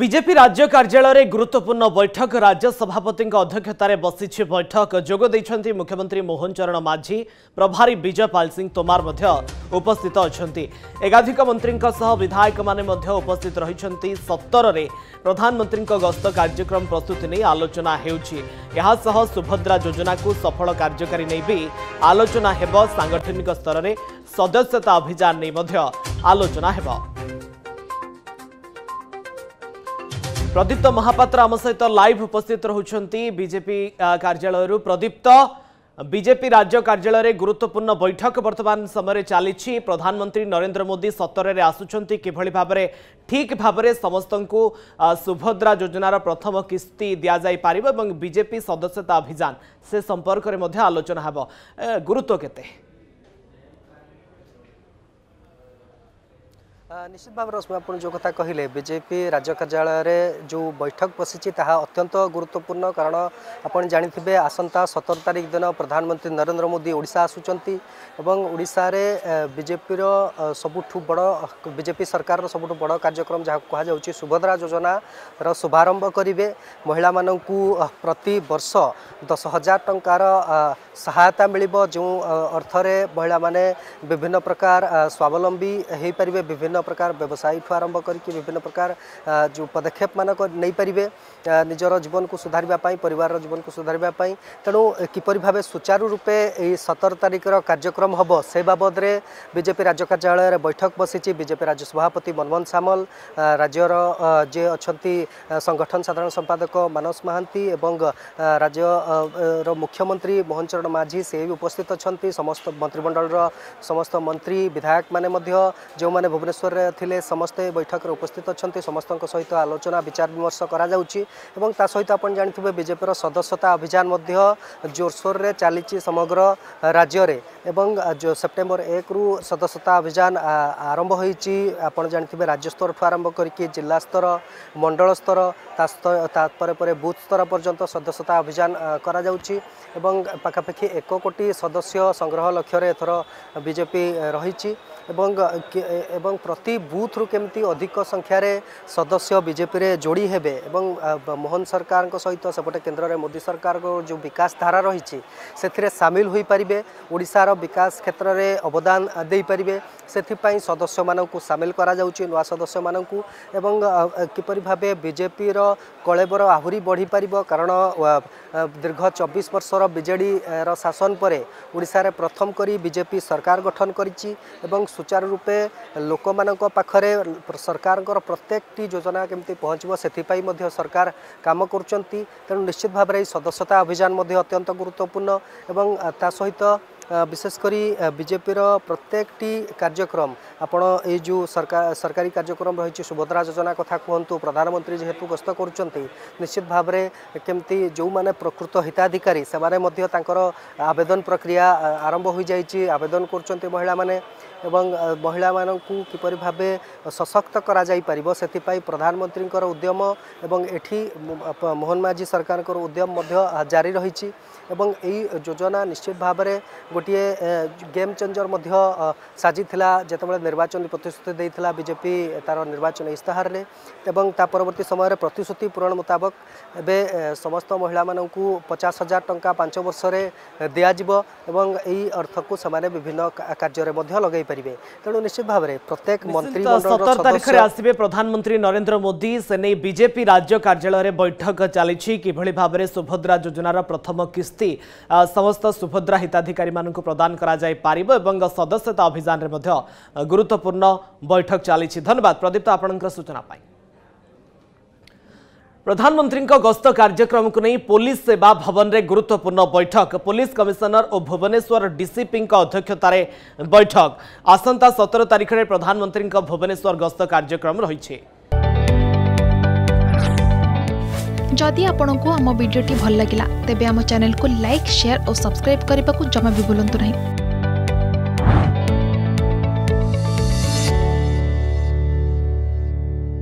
BJP राज्य कार्यालय में गुरुत्वपूर्ण बैठक राज्य सभापति अध्यक्षत बसी बैठक जोगदे मुख्यमंत्री मोहन चरण माझी प्रभारी विजय पाल सिंह तोमार उपस्थित अच्छा एकाधिक मंत्री विधायक माने उपस्थित रही। 17 में प्रधानमंत्री गस्त कार्यक्रम प्रस्तुति नहीं आलोचना हो सुभद्रा योजना को सफल कार्यकारी नहीं भी आलोचना हो सांगठनिक स्तर में सदस्यता अभियान नहीं आलोचना हो। प्रदीप्त महापात्र आम सहित लाइव उपस्थित रहउछंती बीजेपी कार्यालय। प्रदीप्त, बीजेपी राज्य कार्यालय में गुरुत्वपूर्ण बैठक वर्तमान समय चली। प्रधानमंत्री नरेंद्र मोदी 17 में आसुंच किभली भाव में ठीक भाव में समस्त को सुभद्रा योजनार प्रथम किस्ती दि जापर और बीजेपी सदस्यता अभियान से संपर्क में आलोचना हो। गुरुत्व केते निश्चित भाव रश्मि आप जो कथा कहले बीजेपी राज्य कार्यालय में जो बैठक बसी अत्यंत गुरुत्वपूर्ण कारण आपड़ जाथे आसंता 17 तारिख दिन प्रधानमंत्री नरेंद्र मोदी ओडिशा आसुचंती एवं ओडिशा रे बीजेपी रो सबुठु बड़ बीजेपी सरकार रो सबुठु बड़ कार्यक्रम जहाँ कहुच्च सुभद्रा योजना रो शुभारंभ करेंगे। महिला मानू प्रति वर्ष 10,000 टंकार सहायता मिल जो अर्थरे महिला माने विभिन्न प्रकार स्वावलंबी हो पारे विभिन्न प्रकार व्यवसाय ठू आरंभ करके विभिन्न प्रकार जो पदक्षेप मान नहीं पारे निजर जीवन को सुधारवाई परिवार जीवन को सुधारवाई तेणु किपर भाव सुचारू रूपे 17 तारिखर कार्यक्रम हम से बाबद में बीजेपी राज्य कार्यालय बैठक बसी। बीजेपी राज्य सभापति मनमोहन सामल राज्यर जे अच्छा संगठन साधारण संपादक मानस महांती एवं राज्यर मुख्यमंत्री मोहन चरण माझी से भी उपस्थित अच्छा। समस्त मंत्रिमंडल समस्त मंत्री विधायक मैंने जो मैंने भुवनेश्वर थिले समस्ते बैठक में उपस्थित अच्छा। समस्त सहित आलोचना विचार विमर्श करा एवं ता सहित आप जानते बीजेपी सदस्यता अभियान जोरसोर रे चली समग्र राज्य रे एवं जो सेप्टेम्बर 1 रु सदस्यता अभियान आरंभ होती आप जानते राज्य स्तर ठू आरंभ करके जिला स्तर मंडल स्तर तापर बूथ स्तर पर्यंत सदस्यता अभियान करा एवं पाखापाखि 1 कोटी सदस्य संग्रह लक्ष्य एथर बीजेपी रही एवं प्रति बूथ रु केमती अधिक संख्यार सदस्य बीजेपी रे जोड़ी हेबे एवं मोहन सरकार को सहित सेपटे केन्द्र रे मोदी सरकार को जो विकास धारा रही से सामिल हो पारे ओडिशार विकास क्षेत्र में अवदान दे पारे से सदस्य मान को सामिल करा नुआ सदस्य मान को एवं किपर भाव बीजेपी रो कलेबर आहुरी बढ़ी पार कारण दीर्घ 24 वर्षर बीजेडी रो शासन पर ओडिशा रे प्रथम करी बीजेपी सरकार गठन करिछि एवं सुचारू रूपे लोक मानक पाखरे सरकार प्रत्येकटी योजना केमती पहुँचबो सेथिपाई मध्य सरकार काम करुचंती। तेणु निश्चित भाव में सदस्यता अभियान मध्य अत्यंत गुरुत्वपूर्ण एवं ता सहित विशेषकर बीजेपी रो प्रत्येकटी कार्यक्रम आपण ए जो सरकारी कार्यक्रम रही सुभद्रा योजना कथा कहतु प्रधानमंत्री जेहेतु गस्त करुचंती निश्चित भाव में केमती जो माने प्रकृत हिताधिकारी से माने मध्य तांकर आवेदन प्रक्रिया आरंभ हो जाइए आवेदन करुचंती महिला माने एवं महिला मानू किपर भाव सशक्त करा जाई परिबो सेथिपाई प्रधानमंत्री उद्यम एवं एठी मोहन माझी सरकार उद्यम मध्य जारी रही एवं एई योजना निश्चित भाव में गोटे गेम चेंजर मध्य साजी थिला जेतेबेले निर्वाचन प्रतिश्रुति देइथिला बीजेपी तार निर्वाचन इस्ताहार रे एवं ता परवर्ती समय प्रतिश्रुति पूरण मुताबक एबे समस्त महिला मानू 50,000 टंका 5 वर्ष रे दिया जिवो एवं एई अर्थ को समाने विभिन्न कार्य रे मध्य लगै परिबे। तेणु निश्चित भाव में प्रत्येक मंत्री 17 तारिख रे आसीबे प्रधानमंत्री नरेंद्र मोदी से नै बीजेपी राज्य कार्यालय रे बैठक चली छि किभली भाव में सुभद्रा योजनार प्रथम किस्ती समस्त सुभद्रा हिताधिकारी माननको प्रदान करा जाय पारिबो एवं सदस्यता अभियान रे मध्य गुरुत्वपूर्ण बैठक चली। धन्यवाद प्रदीप्त आपनकर सूचना पाई। प्रधानमंत्री गस्त कार्यक्रम को नहीं पुलिस सेवा भवन में गुरुत्वपूर्ण बैठक पुलिस कमिशनर और भुवनेश्वर डीसीपी अध्यक्षत बैठक आसंता 17 तारिख में प्रधानमंत्री भुवनेश्वर गस्त कार्यक्रम रही। जदि आपंक आम भिड्टे भल लगा तेब आम चैनल को लाइक शेयर और सब्सक्राइब करने को जमा भी बुलां नहीं।